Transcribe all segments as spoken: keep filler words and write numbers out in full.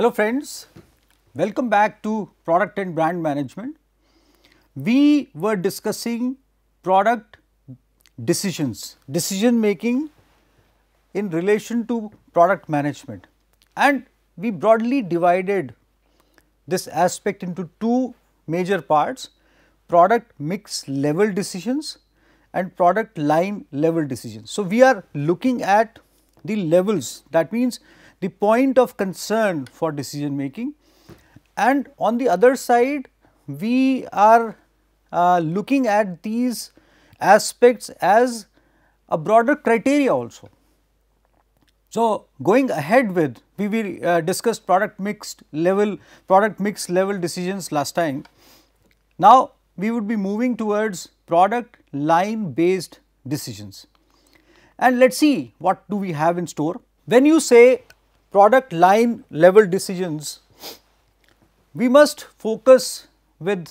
Hello friends, welcome back to Product and Brand Management. We were discussing product decisions, decision making in relation to product management, and we broadly divided this aspect into two major parts: product mix level decisions and product line level decisions. So, we are looking at the levels, that means the point of concern for decision making, and on the other side we are uh, looking at these aspects as a broader criteria also. So, going ahead with we, we uh, discussed product mixed level, product mix level decisions last time. Now, we would be moving towards product line based decisions, and let us see what do we have in store. When you say product line level decisions, we must focus with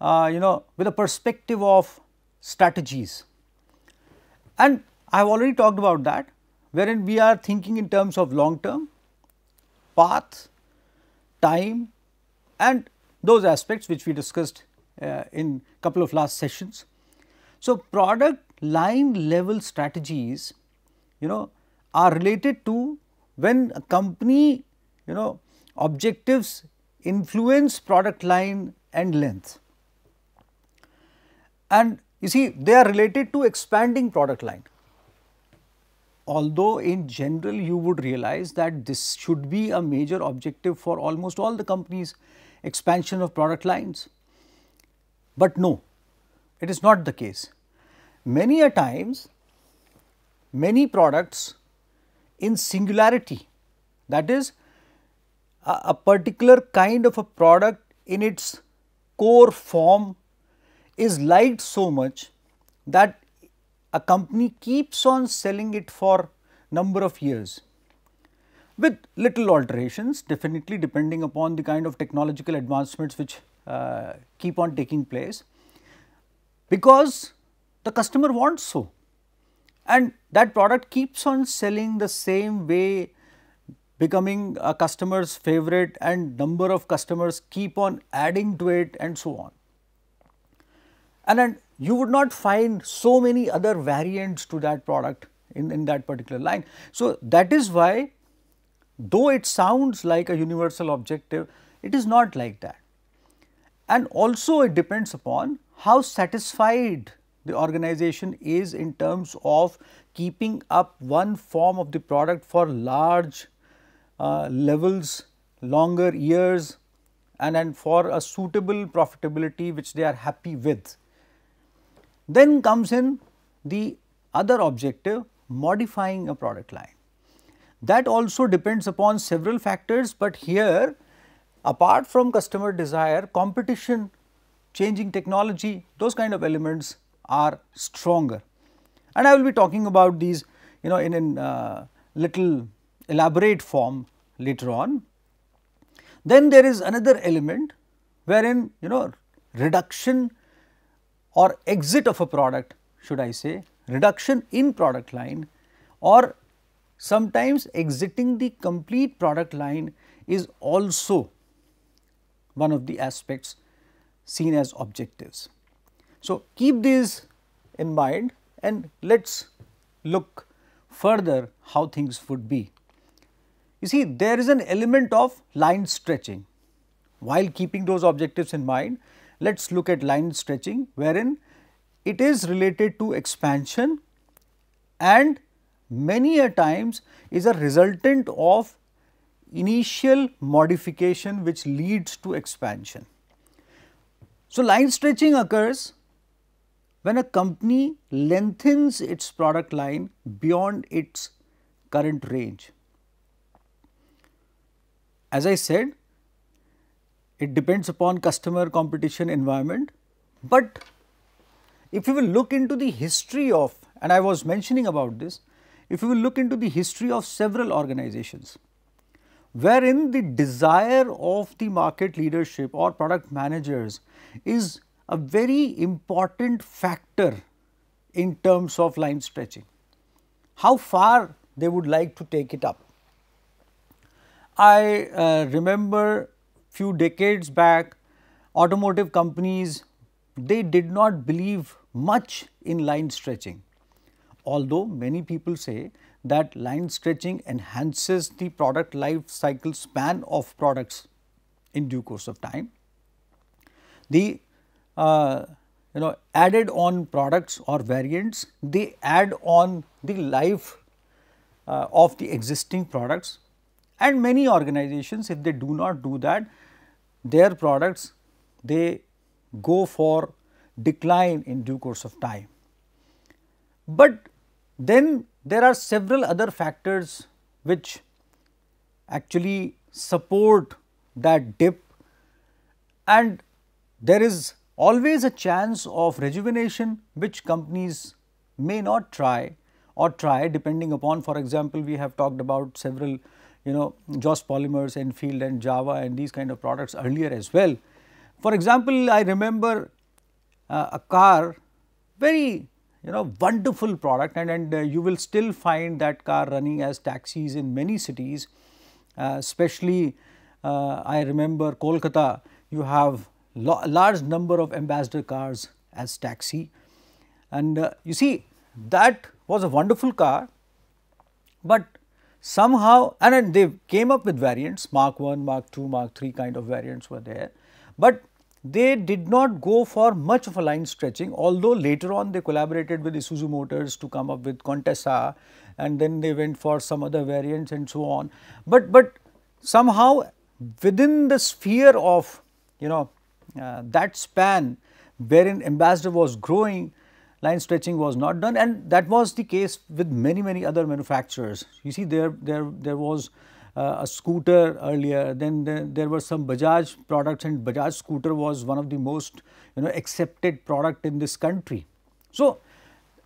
uh, you know with a perspective of strategies, and I have already talked about that, wherein we are thinking in terms of long term, path, time, and those aspects which we discussed uh, in couple of last sessions. So, product line level strategies you know are related to when a company you know objectives influence product line and length, and you see they are related to expanding product line, although in general you would realize that this should be a major objective for almost all the companies, expansion of product lines. But no, it is not the case. Many a times many products in singularity, that is a, a particular kind of a product in its core form, is liked so much that a company keeps on selling it for number of years with little alterations, definitely depending upon the kind of technological advancements which uh, keep on taking place, because the customer wants so, and that product keeps on selling the same way, becoming a customer's favorite, and number of customers keep on adding to it and so on. And then you would not find so many other variants to that product in, in that particular line. So, that is why, though it sounds like a universal objective, it is not like that. And also it depends upon how satisfied the organization is in terms of keeping up one form of the product for large uh, levels, longer years, and, and for a suitable profitability which they are happy with. Then comes in the other objective, modifying a product line. That also depends upon several factors, but here apart from customer desire, competition, changing technology, those kind of elements are stronger, and I will be talking about these you know in a uh, little elaborate form later on. Then there is another element wherein you know reduction or exit of a product, should I say reduction in product line, or sometimes exiting the complete product line is also one of the aspects seen as objectives. So, keep these in mind and let us look further how things would be. You see, there is an element of line stretching. While keeping those objectives in mind, let us look at line stretching, wherein it is related to expansion and many a times is a resultant of initial modification which leads to expansion. So, line stretching occurs when a company lengthens its product line beyond its current range. As I said, it depends upon customer, competition, environment, but if you will look into the history of, and I was mentioning about this, if you will look into the history of several organizations, wherein the desire of the market leadership or product managers is a very important factor in terms of line stretching, how far they would like to take it up. I uh, remember few decades back, automotive companies, they did not believe much in line stretching, although many people say that line stretching enhances the product life cycle span of products in due course of time. The uh, you know added on products or variants, they add on the life uh, of the existing products, and many organizations, if they do not do that, their products, they go for decline in due course of time. But then there are several other factors which actually support that dip, and there is always a chance of rejuvenation which companies may not try or try, depending upon, for example, we have talked about several you know Joss Polymers, Enfield and Java and these kind of products earlier as well. For example, I remember uh, a car, very you know wonderful product, and, and uh, you will still find that car running as taxis in many cities, uh, especially uh, I remember Kolkata, you have large number of ambassador cars as taxi, and uh, you see that was a wonderful car, but somehow and, and they came up with variants, Mark one, Mark two, Mark three kind of variants were there, but they did not go for much of a line stretching, although later on they collaborated with Isuzu Motors to come up with Contessa, and then they went for some other variants and so on. But, but somehow within the sphere of you know uh, that span wherein ambassador was growing, line stretching was not done, and that was the case with many, many other manufacturers. You see, there, there, there was uh, a scooter earlier, then there, there were some Bajaj products, and Bajaj scooter was one of the most you know accepted product in this country. So,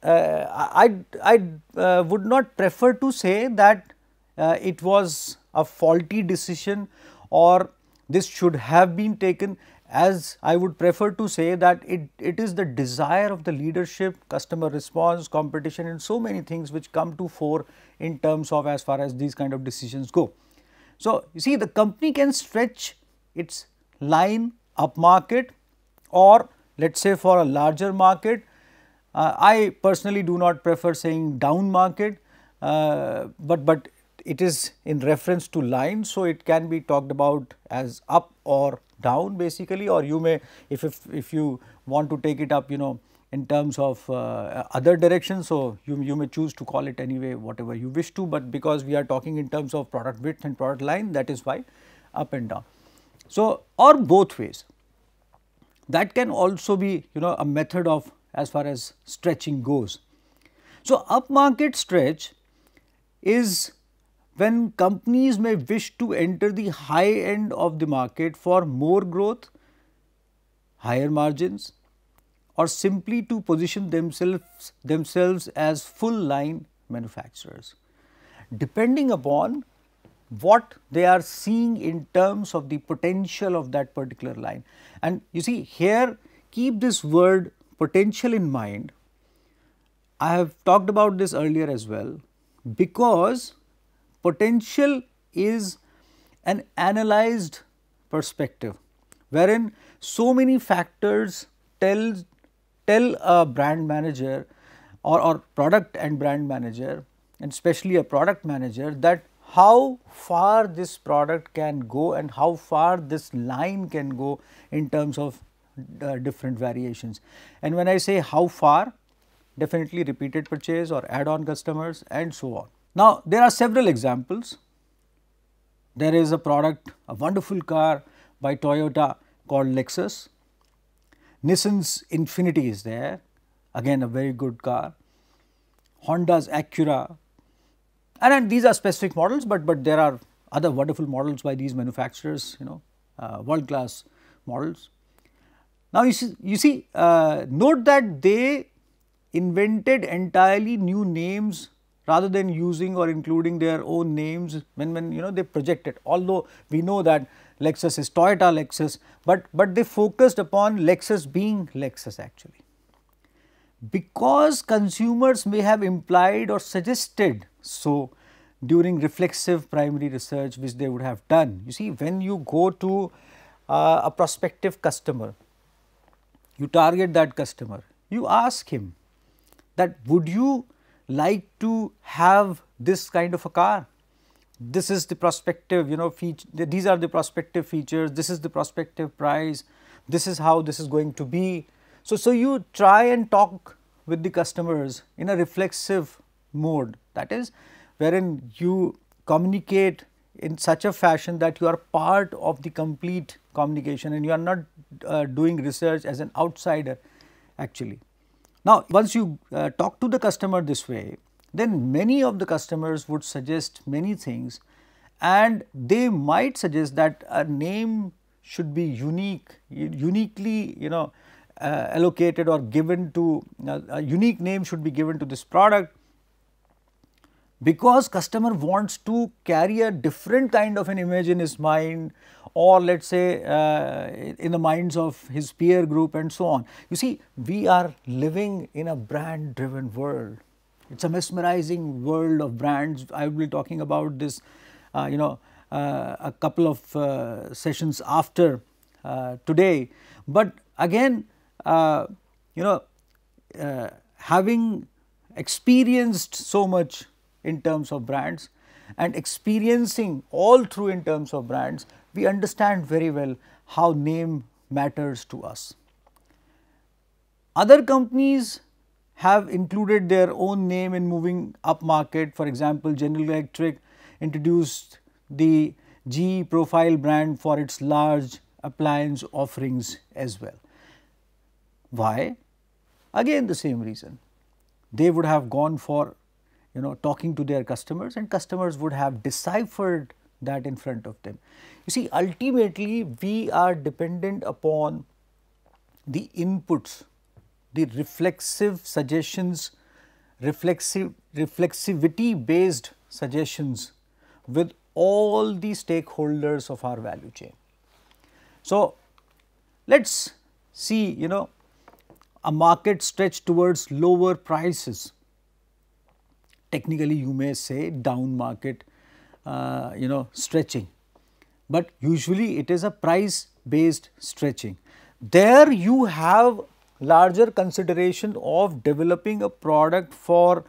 uh, I, I uh, would not prefer to say that uh, it was a faulty decision or this should have been taken, as I would prefer to say that it, it is the desire of the leadership, customer response, competition and so many things which come to fore in terms of as far as these kind of decisions go. So, you see, the company can stretch its line upmarket, or let us say for a larger market. Uh, I personally do not prefer saying down market, uh, but, but it is in reference to line. So, it can be talked about as up or down basically, or you may, if, if, if you want to take it up you know in terms of uh, other direction. So, you, you may choose to call it anyway whatever you wish to, but because we are talking in terms of product width and product line, that is why up and down. So, or both ways, that can also be you know a method of as far as stretching goes. So, upmarket stretch is when companies may wish to enter the high end of the market for more growth, higher margins, or simply to position themselves, themselves as full line manufacturers, depending upon what they are seeing in terms of the potential of that particular line. And you see, here keep this word potential in mind. I have talked about this earlier as well, because potential is an analyzed perspective wherein so many factors tell, tell a brand manager or, or product and brand manager, and especially a product manager, that how far this product can go and how far this line can go in terms of uh, different variations. And when I say how far, definitely repeated purchase or add-on customers and so on. Now, there are several examples. There is a product, a wonderful car by Toyota called Lexus. Nissan's Infiniti is there, again a very good car. Honda's Acura, and, and these are specific models, but, but there are other wonderful models by these manufacturers, you know, uh, world class models. Now, you see, you see uh, note that they invented entirely new names rather than using or including their own names when, when you know they projected. Although we know that Lexus is Toyota Lexus, but, but they focused upon Lexus being Lexus actually. Because consumers may have implied or suggested so, during reflexive primary research which they would have done. You see, when you go to uh, a prospective customer, you target that customer, you ask him that would you like to have this kind of a car? This is the prospective, you know, feature, these are the prospective features, this is the prospective price, this is how this is going to be. So, so you try and talk with the customers in a reflexive mode, that is wherein you communicate in such a fashion that you are part of the complete communication and you are not uh, doing research as an outsider actually. Now, once you uh, talk to the customer this way, then many of the customers would suggest many things and they might suggest that a name should be unique, uniquely, you know, uh, allocated or given to, uh, a unique name should be given to this product, because customer wants to carry a different kind of an image in his mind, or let us say uh, in the minds of his peer group and so on. You see, we are living in a brand driven world. It is a mesmerizing world of brands. I will be talking about this uh, you know uh, a couple of uh, sessions after uh, today, but again uh, you know uh, having experienced so much in terms of brands and experiencing all through in terms of brands, we understand very well how name matters to us. Other companies have included their own name in moving up market. For example, General Electric introduced the G E Profile brand for its large appliance offerings as well. Why? Again the same reason. They would have gone for you know talking to their customers, and customers would have deciphered that in front of them. You see, ultimately we are dependent upon the inputs, the reflexive suggestions, reflexive reflexivity based suggestions with all the stakeholders of our value chain. So, let us see you know a market stretch towards lower prices. Technically, you may say down market, uh, you know, stretching, but usually it is a price based stretching. There you have larger consideration of developing a product for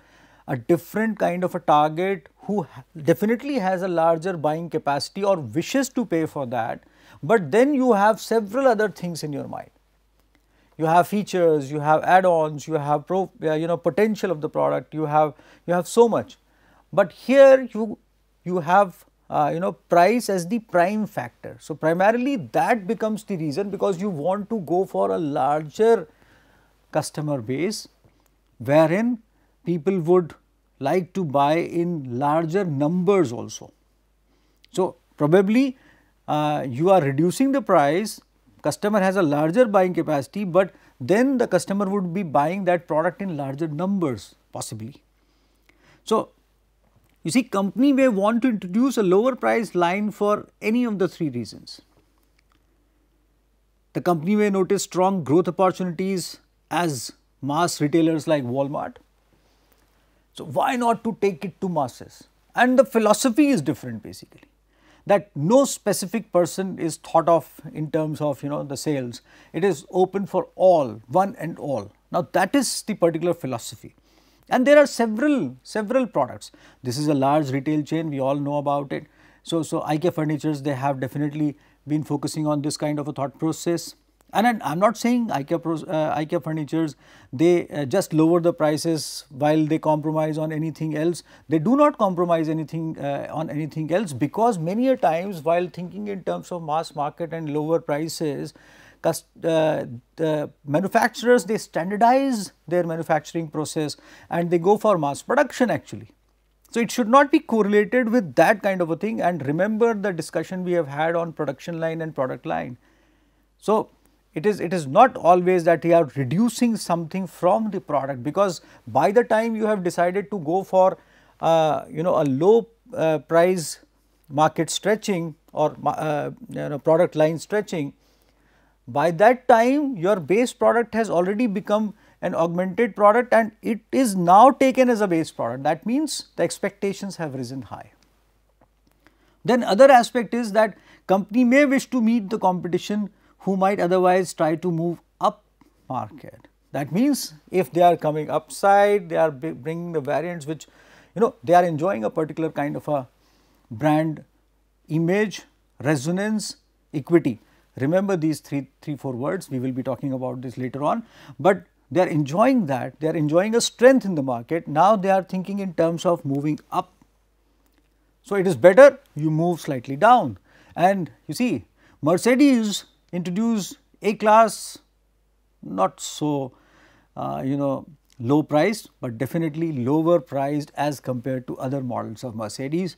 a different kind of a target who definitely has a larger buying capacity or wishes to pay for that, but then you have several other things in your mind. You have features, you have add-ons, you have pro, you know potential of the product, you have you have so much, but here you you have uh, you know price as the prime factor. So primarily that becomes the reason, because you want to go for a larger customer base wherein people would like to buy in larger numbers also. So probably uh, you are reducing the price. Customer has a larger buying capacity, but then the customer would be buying that product in larger numbers possibly. So, you see, company may want to introduce a lower price line for any of the three reasons. The company may notice strong growth opportunities as mass retailers like Walmart. So, why not to take it to masses? And the philosophy is different basically. That no specific person is thought of in terms of you know the sales, it is open for all, one and all. Now that is the particular philosophy, and there are several, several products. This is a large retail chain, we all know about it. So, so IKEA Furnitures, they have definitely been focusing on this kind of a thought process, and I am not saying IKEA, pros, uh, IKEA Furnitures, they uh, just lower the prices while they compromise on anything else. They do not compromise anything uh, on anything else, because many a times while thinking in terms of mass market and lower prices, cust uh, the manufacturers, they standardize their manufacturing process and they go for mass production actually. So, it should not be correlated with that kind of a thing, and remember the discussion we have had on production line and product line. So, It is, it is not always that you are reducing something from the product, because by the time you have decided to go for uh, you know a low uh, price market stretching or uh, you know, product line stretching, by that time your base product has already become an augmented product and it is now taken as a base product. That means the expectations have risen high. Then other aspect is that company may wish to meet the competition who might otherwise try to move up market. That means if they are coming upside, they are bringing the variants which, you know, they are enjoying a particular kind of a brand image, resonance, equity. Remember these three, three, four words, we will be talking about this later on, but they are enjoying that, they are enjoying a strength in the market. Now they are thinking in terms of moving up. So it is better you move slightly down. And you see, Mercedes introduced A-class, not so, uh, you know, low priced, but definitely lower priced as compared to other models of Mercedes.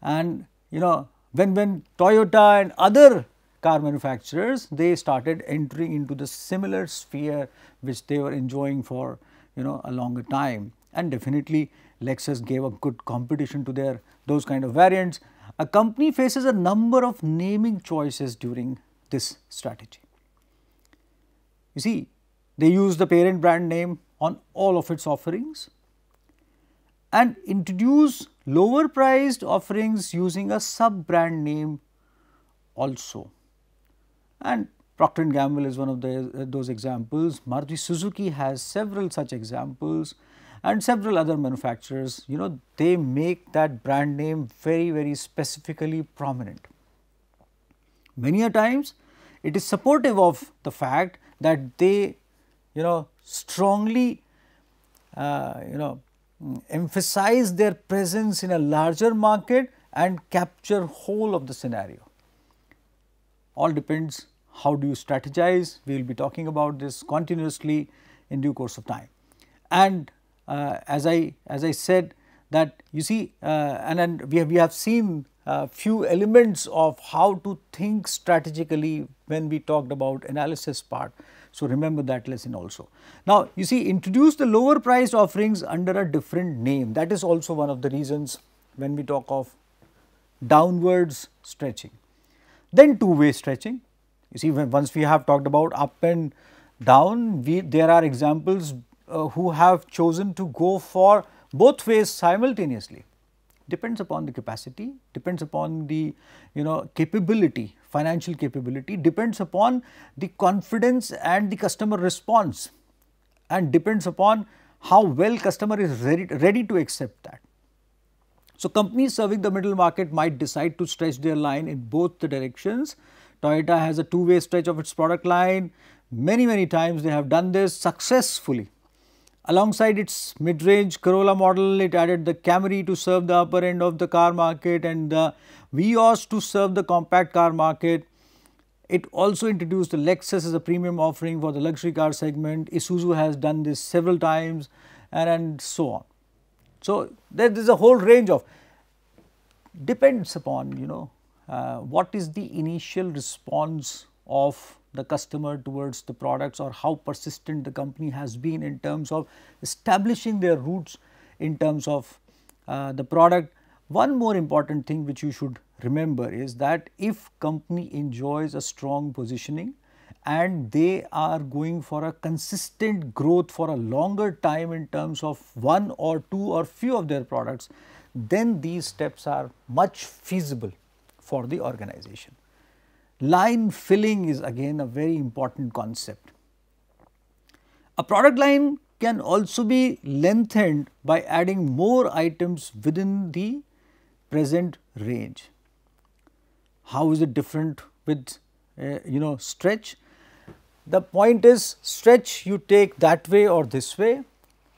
And you know, when, when Toyota and other car manufacturers, they started entering into the similar sphere which they were enjoying for, you know, a longer time. And definitely Lexus gave a good competition to their those kind of variants. A company faces a number of naming choices during this strategy. You see, they use the parent brand name on all of its offerings and introduce lower priced offerings using a sub brand name also. And Procter and Gamble is one of the, uh, those examples. Maruti Suzuki has several such examples and several other manufacturers, you know, they make that brand name very, very specifically prominent. Many a times it is supportive of the fact that they, you know, strongly, uh, you know, emphasize their presence in a larger market and capture whole of the scenario. All depends how do you strategize, we will be talking about this continuously in due course of time. And uh, as I as I said that you see uh, and, and we have, we have seen uh, few elements of how to think strategically when we talked about analysis part. So remember that lesson also. Now you see, introduce the lower priced offerings under a different name. That is also one of the reasons when we talk of downwards stretching. Then two-way stretching. You see, when once we have talked about up and down, we, there are examples uh, who have chosen to go for both ways simultaneously. Depends upon the capacity, depends upon the, you know, capability, financial capability, depends upon the confidence and the customer response, and depends upon how well customer is ready, ready to accept that. So, companies serving the middle market might decide to stretch their line in both the directions. Toyota has a two-way stretch of its product line. Many, many times they have done this successfully. Alongside its mid-range Corolla model, it added the Camry to serve the upper end of the car market and the Vios to serve the compact car market. It also introduced the Lexus as a premium offering for the luxury car segment. Isuzu has done this several times, and, and so on. So, there is a whole range of, depends upon, you know, uh, what is the initial response of the customer towards the products, or how persistent the company has been in terms of establishing their roots in terms of uh, the product. One more important thing which you should remember is that if company enjoys a strong positioning and they are going for a consistent growth for a longer time in terms of one or two or few of their products, then these steps are much feasible for the organization. Line filling is again a very important concept. A product line can also be lengthened by adding more items within the present range. How is it different with uh, you know, stretch? The point is, stretch you take that way or this way.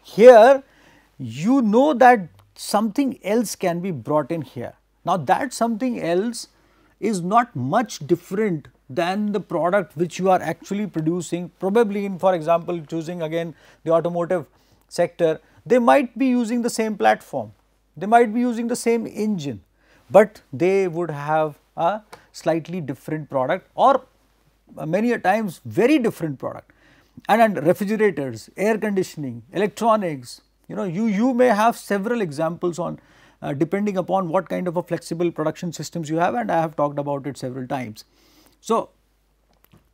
Here you know that something else can be brought in here. Now that something else is not much different than the product which you are actually producing. Probably in, for example, choosing again the automotive sector, they might be using the same platform, they might be using the same engine, but they would have a slightly different product, or many a times very different product. And, and refrigerators, air conditioning, electronics, you know, you, you may have several examples on uh, depending upon what kind of a flexible production systems you have, and I have talked about it several times. So,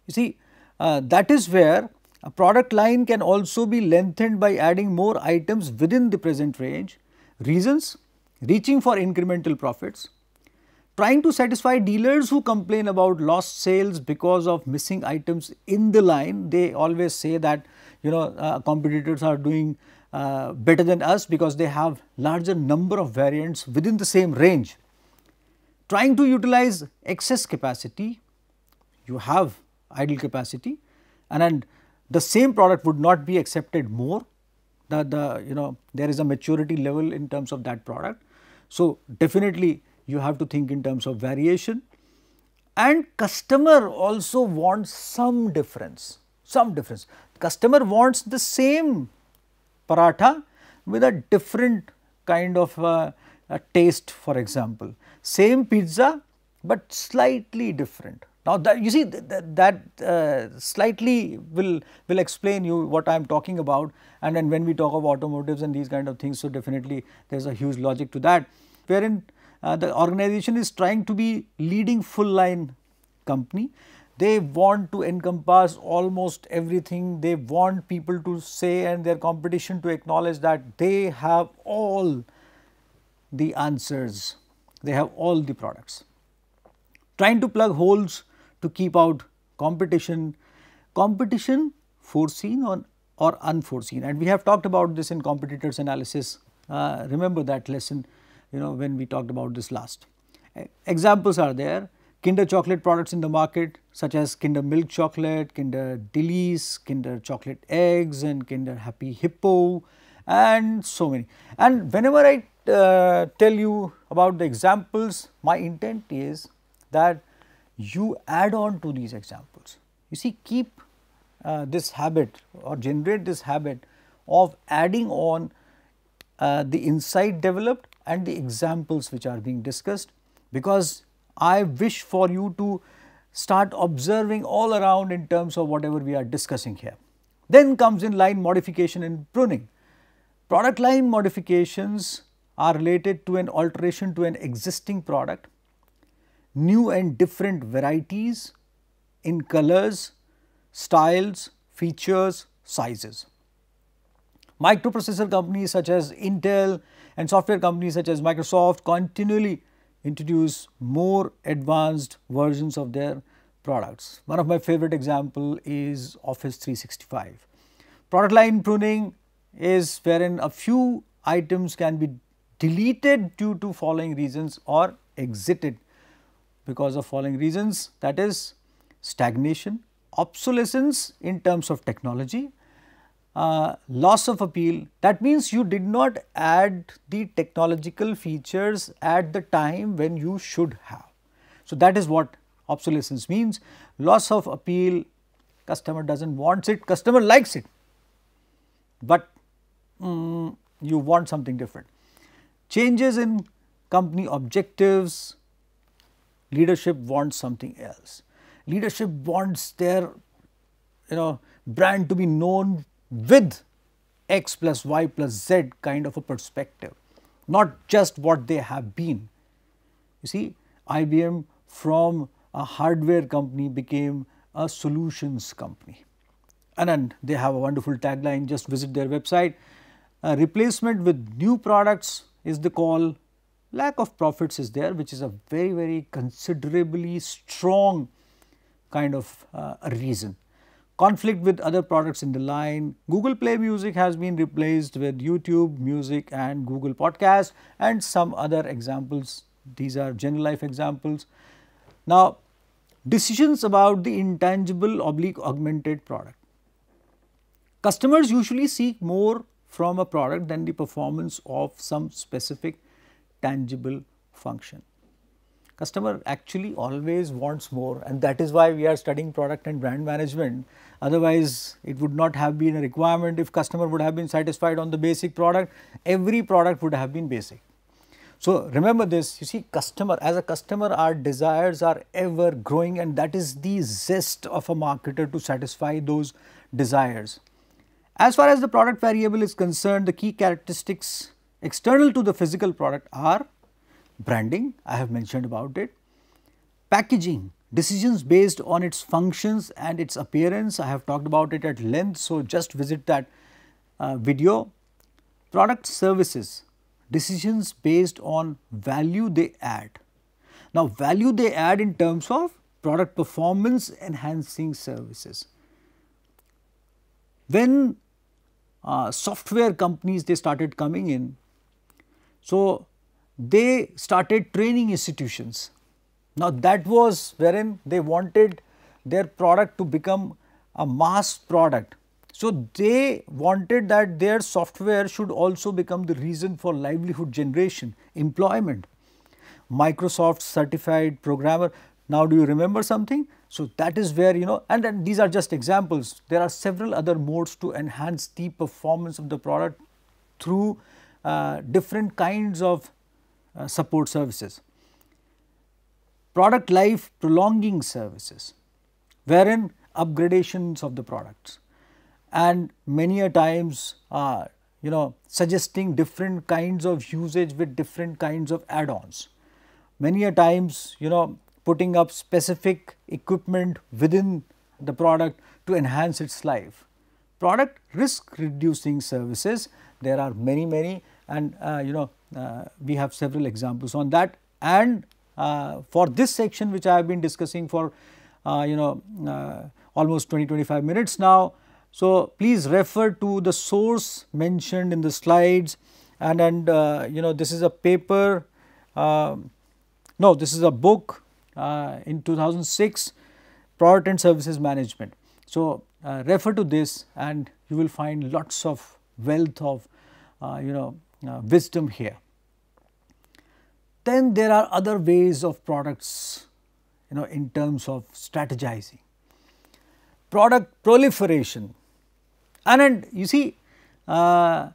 you see, uh, that is where A product line can also be lengthened by adding more items within the present range. Reasons: reaching for incremental profits, trying to satisfy dealers who complain about lost sales because of missing items in the line. They always say that, you know, uh, competitors are doing uh, better than us because they have larger number of variants within the same range. Trying to utilize excess capacity. You have idle capacity, and, and the same product would not be accepted more. The, the, you know, there is a maturity level in terms of that product. So, definitely you have to think in terms of variation, and customer also wants some difference, some difference. Customer wants the same paratha with a different kind of uh, a taste, for example, same pizza but slightly different. Now, that you see that, that uh, slightly will, will explain you what I am talking about, and then when we talk of automotives and these kind of things, so definitely there is a huge logic to that, wherein uh, the organization is trying to be leading full line company. They want to encompass almost everything. They want people to say and their competition to acknowledge that they have all the answers, they have all the products. Trying to plug holes to keep out competition, competition foreseen or, or unforeseen, and we have talked about this in competitors analysis. Uh, remember that lesson, you know, when we talked about this last. Uh, examples are there: Kinder chocolate products in the market, such as Kinder milk chocolate, Kinder Delice, Kinder chocolate eggs, and Kinder Happy Hippo, and so many. And whenever I uh, tell you about the examples, my intent is that you add on to these examples. You see, keep uh, this habit or generate this habit of adding on uh, the insight developed and the examples which are being discussed, because I wish for you to start observing all around in terms of whatever we are discussing here. Then comes in line modification and pruning. Product line modifications are related to an alteration to an existing product. New and different varieties in colors, styles, features, sizes. Microprocessor companies such as Intel and software companies such as Microsoft continually introduce more advanced versions of their products. One of my favorite example is Office three sixty-five. Product line pruning is wherein a few items can be deleted due to following reasons or exited because of following reasons, that is stagnation, obsolescence in terms of technology, uh, loss of appeal. That means you did not add the technological features at the time when you should have. So, that is what obsolescence means. Loss of appeal, customer does not want it, customer likes it, but um, you want something different. Changes in company objectives. Leadership wants something else. Leadership wants their, you know, brand to be known with X plus Y plus Z kind of a perspective, not just what they have been. You see, I B M from a hardware company became a solutions company, and then they have a wonderful tagline. Just visit their website. Uh, replacement with new products is the call. Lack of profits is there, which is a very, very considerably strong kind of uh, reason. Conflict with other products in the line. Google Play Music has been replaced with YouTube Music and Google Podcast, and some other examples. These are general life examples. Now, decisions about the intangible oblique augmented product. Customers usually seek more from a product than the performance of some specific tangible function. Customer actually always wants more, and that is why we are studying product and brand management. Otherwise, it would not have been a requirement. If customer would have been satisfied on the basic product, every product would have been basic. So, remember this, you see, customer, as a customer, our desires are ever growing, and that is the zest of a marketer to satisfy those desires. As far as the product variable is concerned, the key characteristics external to the physical product are branding, I have mentioned about it, packaging, Decisions based on its functions and its appearance, I have talked about it at length, so just visit that uh, video. Product services, decisions based on value they add. Now, value they add in terms of product performance enhancing services. When uh, software companies, they started coming in, so they started training institutions. Now, that was wherein they wanted their product to become a mass product. So, they wanted that their software should also become the reason for livelihood generation, employment. Microsoft certified programmer. Now, do you remember something? So, that is where, you know, and then these are just examples. There are several other modes to enhance the performance of the product through uh, different kinds of uh, support services. Product life prolonging services, wherein upgradations of the products, and many a times uh, you know, suggesting different kinds of usage with different kinds of add-ons. Many a times, you know, putting up specific equipment within the product to enhance its life. Product risk reducing services, there are many many, and uh, you know, uh, we have several examples on that. And Uh, for this section, which I have been discussing for uh, you know uh, almost twenty to twenty-five minutes now, so please refer to the source mentioned in the slides, and and uh, you know, this is a paper, uh, no, this is a book uh, in two thousand six, Product and Services Management. So uh, refer to this, and you will find lots of wealth of uh, you know uh, wisdom here. Then there are other ways of products, you know, in terms of strategizing. Product proliferation, and, and you see, uh,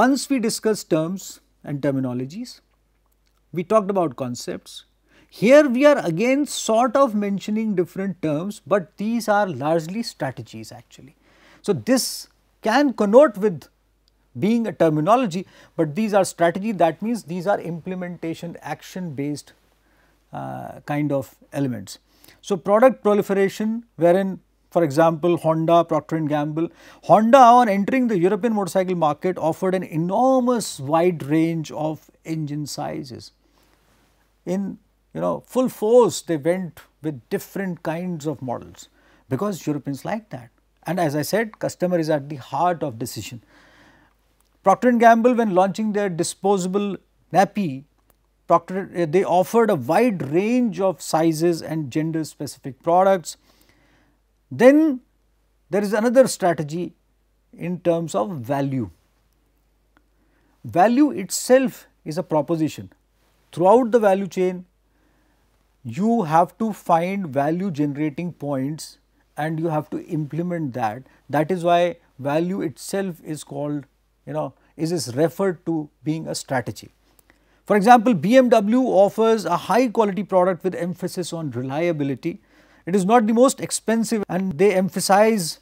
once we discuss terms and terminologies, we talked about concepts. Here we are again sort of mentioning different terms, but these are largely strategies actually. So, this can connote with being a terminology, but these are strategy, that means these are implementation action based uh, kind of elements. So, product proliferation, wherein for example, Honda, Procter and Gamble. Honda, on entering the European motorcycle market, offered an enormous wide range of engine sizes. In, you know, full force they went with different kinds of models, because Europeans like that, and as I said, customer is at the heart of decision. Procter and Gamble, when launching their disposable nappy, Procter, they offered a wide range of sizes and gender specific products. Then there is another strategy in terms of value. Value itself is a proposition. Throughout the value chain, you have to find value generating points and you have to implement that. That is why value itself is called, you know, is this referred to being a strategy. For example, B M W offers a high quality product with emphasis on reliability. It is not the most expensive and they emphasize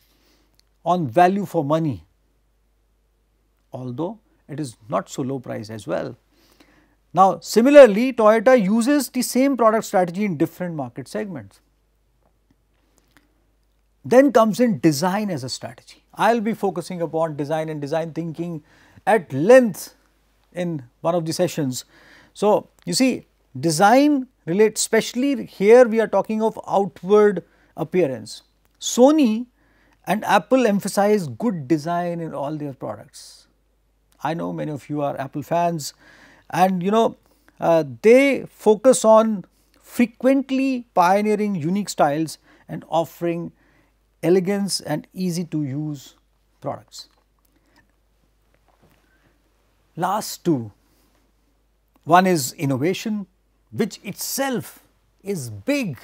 on value for money, although it is not so low priced as well. Now, similarly, Toyota uses the same product strategy in different market segments. Then comes in design as a strategy. I will be focusing upon design and design thinking at length in one of the sessions. So, you see, design relates, especially here we are talking of outward appearance. Sony and Apple emphasize good design in all their products. I know many of you are Apple fans, and you know, uh, they focus on frequently pioneering unique styles and offering elegance and easy to use products. Last two, one is innovation, which itself is big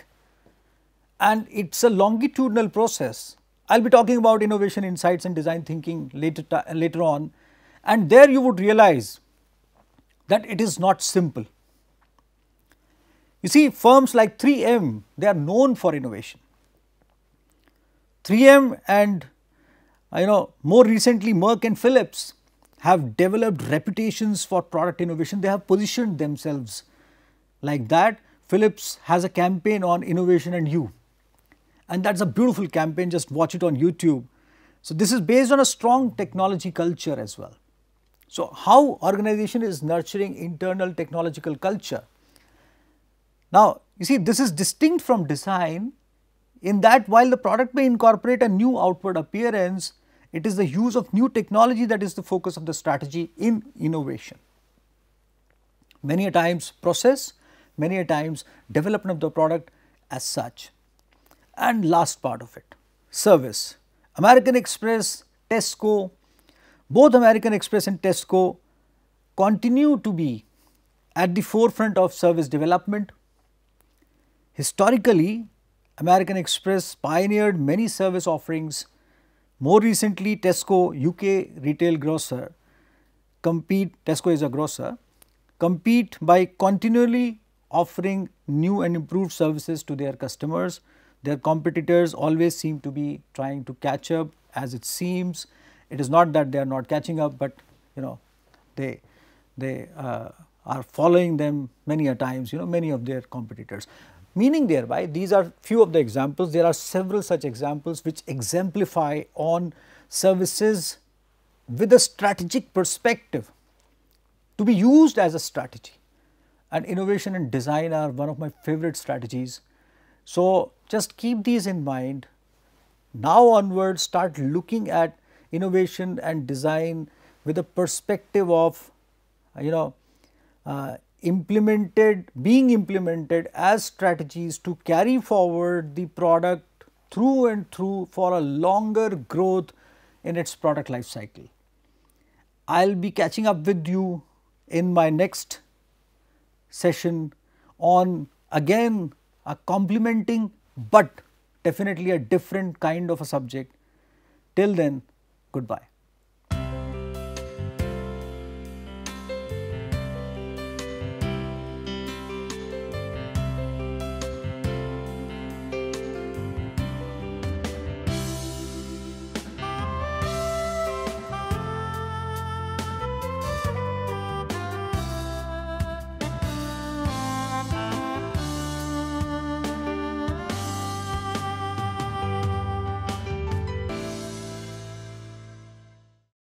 and it is a longitudinal process. I will be talking about innovation insights and design thinking later, later on, and there you would realize that it is not simple. You see, firms like three M, they are known for innovation. three M and you know more recently Merck and Philips have developed reputations for product innovation. They have positioned themselves like that. Philips has a campaign on innovation and you, and that's a beautiful campaign. Just watch it on YouTube. So this is based on a strong technology culture as well. So how organization is nurturing internal technological culture. Now you see, this is distinct from design in that while the product may incorporate a new outward appearance, it is the use of new technology that is the focus of the strategy in innovation. Many a times process, many a times development of the product as such. And last part of it, service. American Express, Tesco, both American Express and Tesco continue to be at the forefront of service development. Historically, American Express pioneered many service offerings. More recently, Tesco, U K retail grocer, compete, Tesco is a grocer, compete by continually offering new and improved services to their customers. Their competitors always seem to be trying to catch up, as it seems. It is not that they are not catching up, but you know, they, they uh, are following them many a times, you know, many of their competitors. Meaning thereby, these are few of the examples. There are several such examples which exemplify on services with a strategic perspective to be used as a strategy. And innovation and design are one of my favorite strategies. So just keep these in mind. Now onwards, start looking at innovation and design with a perspective of, you know, uh, implemented, being implemented as strategies to carry forward the product through and through for a longer growth in its product life cycle. I'll be catching up with you in my next session on again a complementing but definitely a different kind of a subject. Till then, goodbye.